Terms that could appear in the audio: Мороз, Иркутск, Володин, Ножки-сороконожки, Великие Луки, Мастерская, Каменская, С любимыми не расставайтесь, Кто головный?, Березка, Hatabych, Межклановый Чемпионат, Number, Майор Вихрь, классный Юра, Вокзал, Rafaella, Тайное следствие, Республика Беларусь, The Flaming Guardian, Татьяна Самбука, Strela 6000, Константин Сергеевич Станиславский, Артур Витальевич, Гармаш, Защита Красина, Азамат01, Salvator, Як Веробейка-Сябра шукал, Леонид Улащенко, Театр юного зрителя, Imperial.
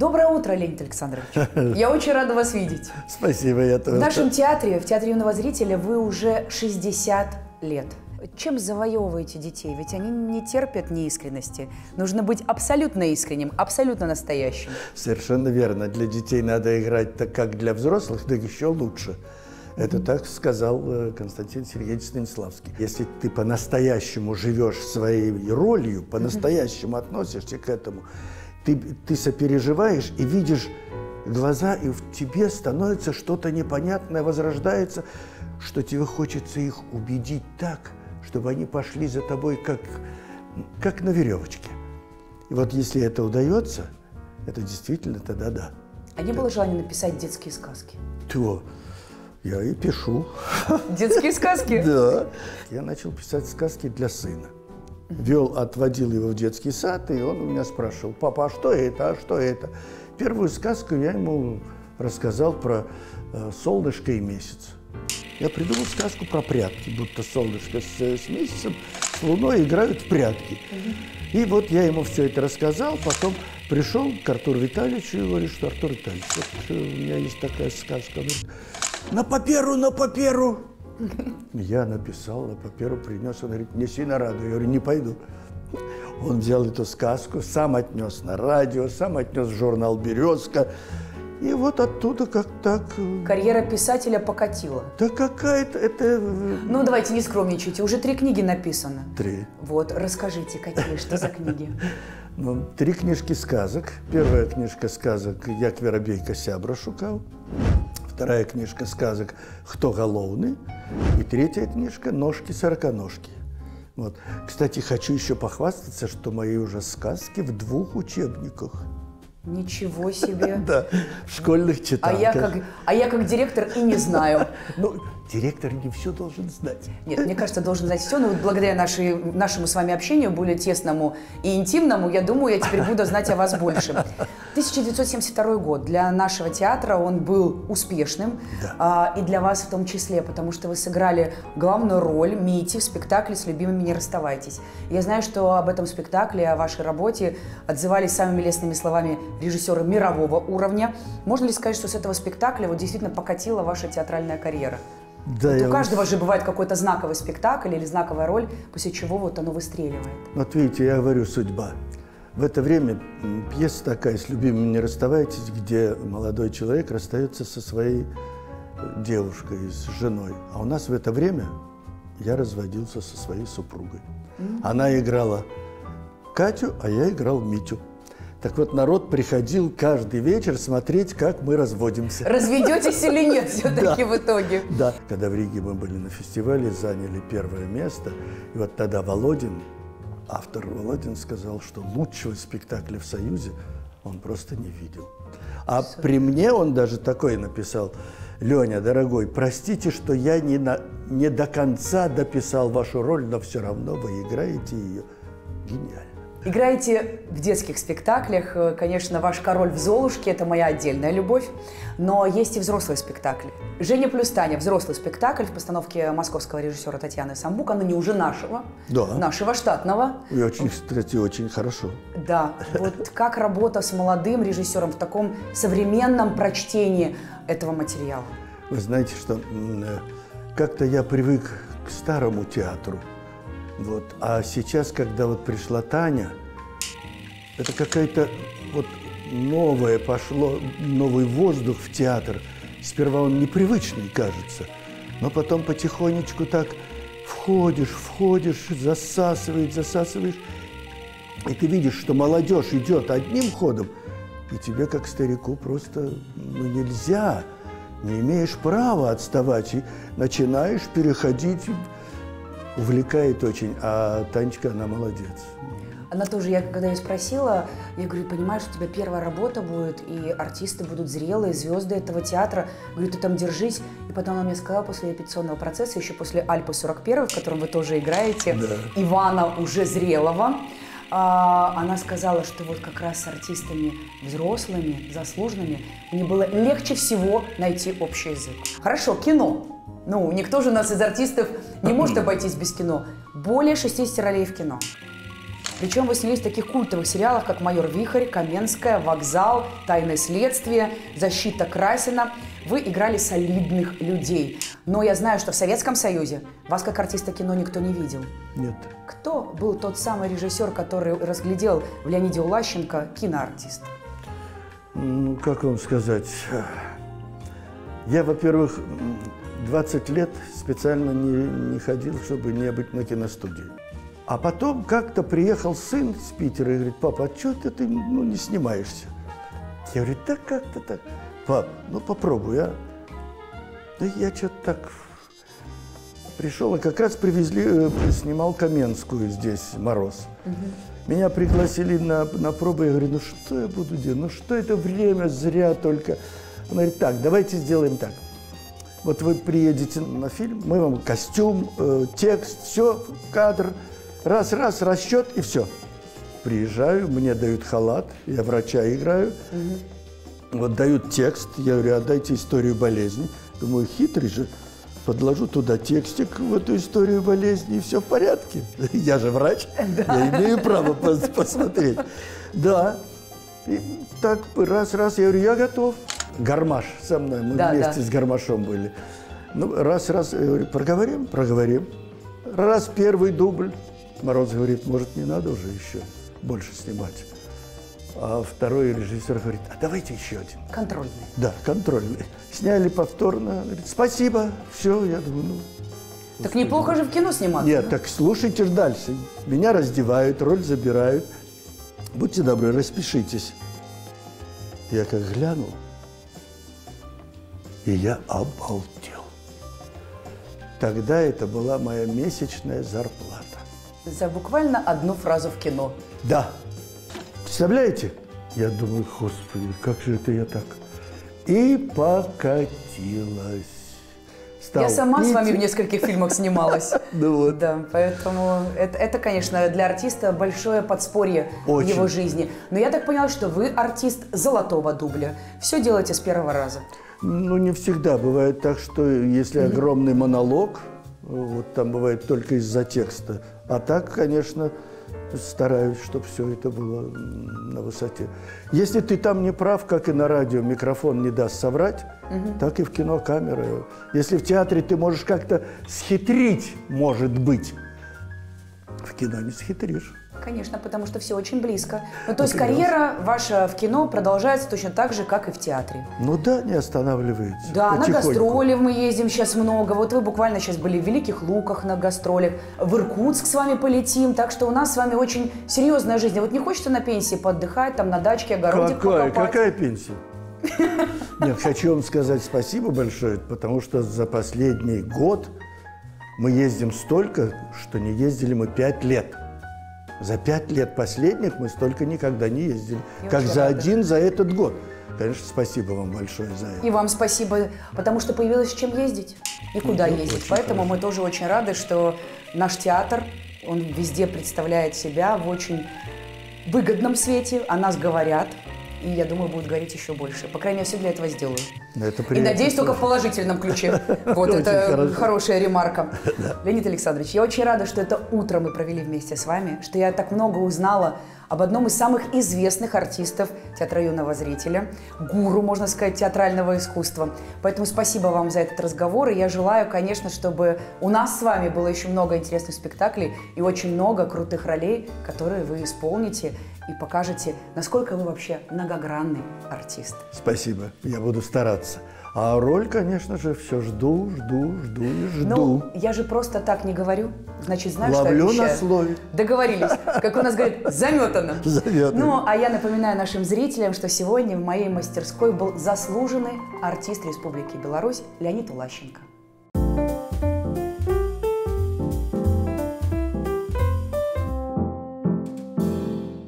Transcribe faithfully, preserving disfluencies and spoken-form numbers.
Доброе утро, Леонид Александрович. Я очень рада вас видеть. Спасибо, я тоже. В нашем театре, в Театре юного зрителя, вы уже шестьдесят лет. Чем завоевываете детей? Ведь они не терпят неискренности. Нужно быть абсолютно искренним, абсолютно настоящим. Совершенно верно. Для детей надо играть так, как для взрослых, да еще лучше. Это так сказал Константин Сергеевич Станиславский. Если ты по-настоящему живешь своей ролью, по-настоящему относишься к этому, ты, ты сопереживаешь и видишь глаза, и в тебе становится что-то непонятное, возрождается, что тебе хочется их убедить так, чтобы они пошли за тобой как, как на веревочке. И вот если это удается, это действительно тогда да. А не было желания написать детские сказки? То... Я и пишу. Детские сказки? Да. Я начал писать сказки для сына. Вел, отводил его в детский сад, и он у меня спрашивал: папа, а что это, а что это? Первую сказку я ему рассказал про э, солнышко и месяц. Я придумал сказку про прятки, будто солнышко с, с месяцем, с луной играют в прятки. И вот я ему все это рассказал, потом пришел к Артуру Витальевичу и говорю, что Артур Витальевич, вот, у меня есть такая сказка. На паперу, на паперу! Я написал, на паперу принес. Он говорит, не сильно радует. Я говорю, не пойду. Он взял эту сказку, сам отнес на радио, сам отнес в журнал «Березка». И вот оттуда как так... Карьера писателя покатила. Да какая-то это... Ну, давайте не скромничайте. Уже три книги написано. Три. Вот, расскажите, какие, что за книги? Ну, три книжки сказок. Первая книжка сказок «Як Веробейка-Сябра шукал». Вторая книжка сказок «Кто головный?» и третья книжка «Ножки-сороконожки». Вот. Кстати, хочу еще похвастаться, что мои уже сказки в двух учебниках. Ничего себе! Да, в школьных читалках. А я как директор и не знаю. Ну, директор не все должен знать. Нет, мне кажется, должен знать все, но вот благодаря нашему с вами общению, более тесному и интимному, я думаю, я теперь буду знать о вас больше. тысяча девятьсот семьдесят второй год. Для нашего театра он был успешным, да. И для вас в том числе, потому что вы сыграли главную роль Мити в спектакле «С любимыми не расставайтесь». Я знаю, что об этом спектакле, о вашей работе отзывались самыми лестными словами режиссеры мирового уровня. Можно ли сказать, что с этого спектакля вот действительно покатила ваша театральная карьера? Да, вот у каждого вас... же бывает какой-то знаковый спектакль или знаковая роль, после чего вот оно выстреливает. Вот видите, я говорю, судьба. В это время пьеса такая «С любимыми не расставайтесь», где молодой человек расстается со своей девушкой, с женой. А у нас в это время я разводился со своей супругой. Mm-hmm. Она играла Катю, а я играл Митю. Так вот, народ приходил каждый вечер смотреть, как мы разводимся. Разведетесь или нет все-таки в итоге? Да. Когда в Риге мы были на фестивале, заняли первое место. И вот тогда Володин, автор Володин, сказал, что лучшего спектакля в Союзе он просто не видел. А при мне он даже такой написал: «Леня, дорогой, простите, что я не, на, не до конца дописал вашу роль, но все равно вы играете ее гениально». Играете в детских спектаклях, конечно, ваш король в «Золушке» – это моя отдельная любовь, но есть и взрослые спектакли. «Женя плюс Таня» – взрослый спектакль в постановке московского режиссера Татьяны Самбука, но не уже нашего, да. Нашего штатного. И очень, кстати, очень хорошо. Да, вот как работа с молодым режиссером в таком современном прочтении этого материала? Вы знаете, что как-то я привык к старому театру. Вот. А сейчас, когда вот пришла Таня, это какая-то вот новое пошло, новый воздух в театр. Сперва он непривычный, кажется, но потом потихонечку так входишь, входишь, засасываешь, засасываешь, и ты видишь, что молодежь идет одним ходом, и тебе, как старику, просто ну, нельзя, не имеешь права отставать, и начинаешь переходить... Увлекает очень, а Танечка, она молодец. Она тоже, я когда ее спросила, я говорю, понимаешь, у тебя первая работа будет, и артисты будут зрелые, звезды этого театра. Говорю, ты там держись. И потом она мне сказала, после репетиционного процесса, еще после «Альпы сорок первого», в котором вы тоже играете, да. Ивана уже зрелого, она сказала, что вот как раз с артистами взрослыми, заслуженными, мне было легче всего найти общий язык. Хорошо, кино. Ну, никто же у нас из артистов не может обойтись без кино. Более шестидесяти ролей в кино. Причем вы снялись в таких культовых сериалах, как «Майор Вихрь», «Каменская», «Вокзал», «Тайное следствие», «Защита Красина». Вы играли солидных людей. Но я знаю, что в Советском Союзе вас как артиста кино никто не видел. Нет. Кто был тот самый режиссер, который разглядел в Леониде Улащенко киноартиста? Ну, как вам сказать? Я, во-первых, двадцать лет специально не, не ходил, чтобы не быть на киностудии. А потом как-то приехал сын с Питера и говорит: папа, а что ты, ты ну, не снимаешься? Я говорю: да как-то так. Пап, ну попробуй, а? Да я что-то так пришел, и как раз привезли, снимал Каменскую здесь, «Мороз». Угу. Меня пригласили на, на пробу, я говорю: ну что я буду делать, ну что это время зря только. Он говорит: так, давайте сделаем так. Вот вы приедете на фильм, мы вам костюм, э, текст, все, кадр, раз-раз, расчет и все. Приезжаю, мне дают халат, я врача играю. Угу. Вот дают текст, я говорю: а дайте историю болезни. Думаю, хитрый же, подложу туда текстик в эту историю болезни, и все в порядке. Я же врач, я имею право посмотреть. Да, и так раз-раз, я говорю: я готов. Гармаш со мной, мы да, вместе да. с Гармашом были. Ну, раз-раз, я говорю: проговорим, проговорим. Раз, первый дубль. Мороз говорит: может, не надо уже еще больше снимать. А второй режиссер говорит: а давайте еще один. Контрольный. Да, контрольный. Сняли повторно, говорит: спасибо, все, я думаю, ну... Так господи, неплохо же в кино сниматься. Нет, да? Так слушайте ж дальше. Меня раздевают, роль забирают. Будьте добры, распишитесь. Я как глянул, и я обалдел. Тогда это была моя месячная зарплата. За буквально одну фразу в кино. Да. Представляете? Я думаю: господи, как же это я так? И покатилась. Стал я сама пить. С вами в нескольких фильмах снималась. Ну вот. Да, поэтому это, это, конечно, для артиста большое подспорье в его жизни. Но я так поняла, что вы артист золотого дубля. Все делаете с первого раза. Ну, не всегда. Бывает так, что если огромный монолог, вот там бывает только из-за текста. А так, конечно, стараюсь, чтобы все это было на высоте. Если ты там не прав, как и на радио, микрофон не даст соврать, угу. так и в кино камера. Если в театре ты можешь как-то схитрить, может быть, в кино не схитришь. Конечно, потому что все очень близко. Ну, то есть карьера ваша в кино продолжается точно так же, как и в театре. Ну да, не останавливается. Да, на гастроли мы ездим сейчас много. Вот вы буквально сейчас были в Великих Луках на гастролях. В Иркутск с вами полетим. Так что у нас с вами очень серьезная жизнь. А вот не хочется на пенсии поотдыхать, там на дачке, огородик покопать? Какая пенсия? Нет, хочу вам сказать спасибо большое, потому что за последний год мы ездим столько, что не ездили мы пять лет. За пять лет последних мы столько никогда не ездили, я как за рада. Один за этот год. Конечно, спасибо вам большое за это. И вам спасибо, потому что появилось чем ездить и куда ну, ездить. Поэтому хорошо. Мы тоже очень рады, что наш театр, он везде представляет себя в очень выгодном свете. О нас говорят, и я думаю, будут говорить еще больше. По крайней мере, все для этого сделаю. Это и надеюсь, только в положительном ключе. Вот это хорошая ремарка. Леонид Александрович, я очень рада, что это утро мы провели вместе с вами, что я так много узнала об одном из самых известных артистов театра юного зрителя, гуру, можно сказать, театрального искусства. Поэтому спасибо вам за этот разговор, и я желаю, конечно, чтобы у нас с вами было еще много интересных спектаклей и очень много крутых ролей, которые вы исполните и покажете, насколько вы вообще многогранный артист. Спасибо, я буду стараться. А роль, конечно же, все жду, жду, жду и жду. Ну, я же просто так не говорю. Значит, знаю, что обещаю. Ловлю на слове. Договорились. Как у нас говорят, заметано. Заметано. Ну, а я напоминаю нашим зрителям, что сегодня в моей мастерской был заслуженный артист Республики Беларусь Леонид Улащенко.